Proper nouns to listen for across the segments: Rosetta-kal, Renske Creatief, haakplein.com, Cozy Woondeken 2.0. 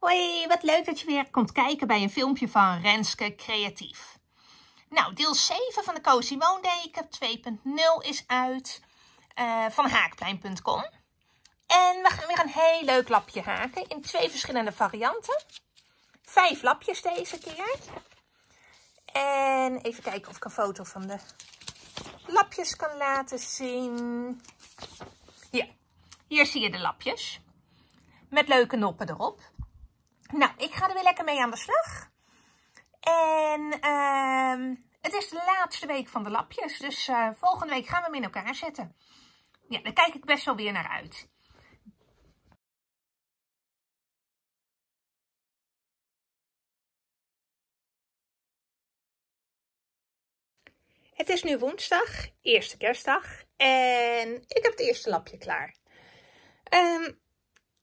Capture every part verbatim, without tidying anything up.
Hoi, wat leuk dat je weer komt kijken bij een filmpje van Renske Creatief. Nou, deel zeven van de Cozy Woondeken twee punt nul is uit uh, van haakplein punt com. En we gaan weer een heel leuk lapje haken in twee verschillende varianten. Vijf lapjes deze keer. En even kijken of ik een foto van de lapjes kan laten zien. Ja, hier zie je de lapjes. Met leuke noppen erop. Nou, ik ga er weer lekker mee aan de slag. En uh, het is de laatste week van de lapjes. Dus uh, volgende week gaan we hem in elkaar zetten. Ja, daar kijk ik best wel weer naar uit. Het is nu woensdag, eerste kerstdag. En ik heb het eerste lapje klaar. Um,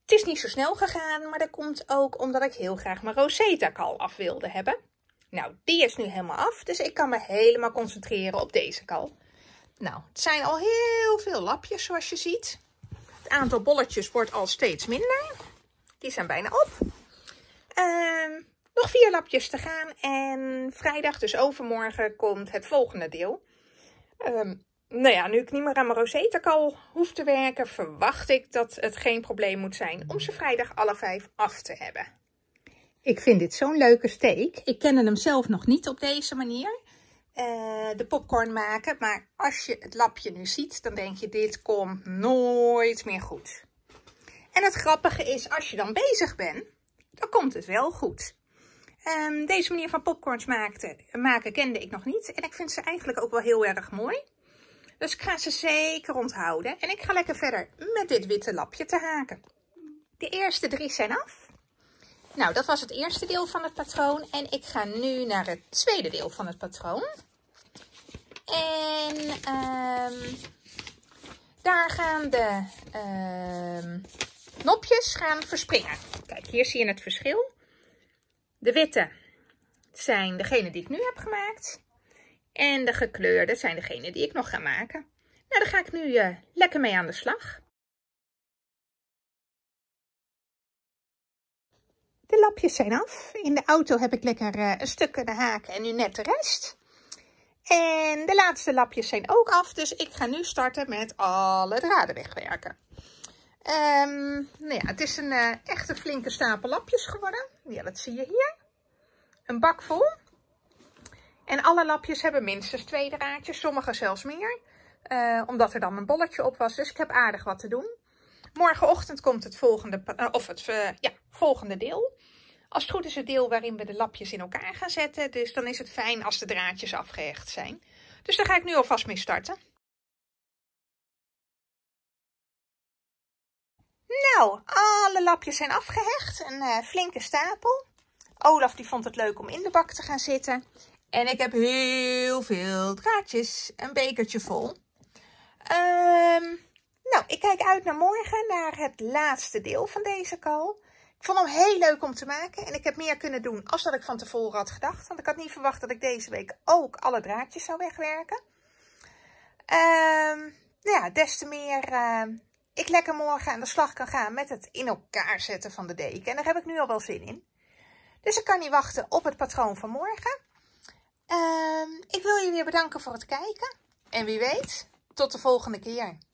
Het is niet zo snel gegaan, maar dat komt ook omdat ik heel graag mijn Rosetta-kal af wilde hebben. Nou, die is nu helemaal af, dus ik kan me helemaal concentreren op deze kal. Nou, het zijn al heel veel lapjes zoals je ziet. Het aantal bolletjes wordt al steeds minder. Die zijn bijna op. Uh, nog vier lapjes te gaan en vrijdag, dus overmorgen, komt het volgende deel. Uh, Nou ja, nu ik niet meer aan mijn Rosetta-kal hoef te werken, verwacht ik dat het geen probleem moet zijn om ze vrijdag alle vijf af te hebben. Ik vind dit zo'n leuke steek. Ik kende hem zelf nog niet op deze manier, uh, de popcorn maken. Maar als je het lapje nu ziet, dan denk je, dit komt nooit meer goed. En het grappige is, als je dan bezig bent, dan komt het wel goed. Um, deze manier van popcorns maken, maken kende ik nog niet. En ik vind ze eigenlijk ook wel heel erg mooi. Dus ik ga ze zeker onthouden. En ik ga lekker verder met dit witte lapje te haken. De eerste drie zijn af. Nou, dat was het eerste deel van het patroon. En ik ga nu naar het tweede deel van het patroon. En um, daar gaan de um, nopjes gaan verspringen. Kijk, hier zie je het verschil. De witte zijn degene die ik nu heb gemaakt. En de gekleurde zijn degene die ik nog ga maken. Nou, daar ga ik nu uh, lekker mee aan de slag. De lapjes zijn af. In de auto heb ik lekker uh, een stuk kunnen haken en nu net de rest. En de laatste lapjes zijn ook af. Dus ik ga nu starten met alle draden wegwerken. Um, nou ja, het is een uh, echte flinke stapel lapjes geworden. Ja, dat zie je hier. Een bak vol. En alle lapjes hebben minstens twee draadjes, sommige zelfs meer. Uh, omdat er dan een bolletje op was, dus ik heb aardig wat te doen. Morgenochtend komt het volgende, uh, of het, uh, ja, volgende deel. Als het goed is het deel waarin we de lapjes in elkaar gaan zetten. Dus dan is het fijn als de draadjes afgehecht zijn. Dus daar ga ik nu alvast mee starten. Nou, alle lapjes zijn afgehecht. Een uh, flinke stapel. Olaf die vond het leuk om in de bak te gaan zitten. En ik heb heel veel draadjes, een bekertje vol. Um, nou, ik kijk uit naar morgen, naar het laatste deel van deze kal. Ik vond hem heel leuk om te maken en ik heb meer kunnen doen als dat ik van tevoren had gedacht. Want ik had niet verwacht dat ik deze week ook alle draadjes zou wegwerken. Um, nou ja, des te meer uh, ik lekker morgen aan de slag kan gaan met het in elkaar zetten van de deken. En daar heb ik nu al wel zin in. Dus ik kan niet wachten op het patroon van morgen. Uh, ik wil je weer bedanken voor het kijken. En wie weet, tot de volgende keer.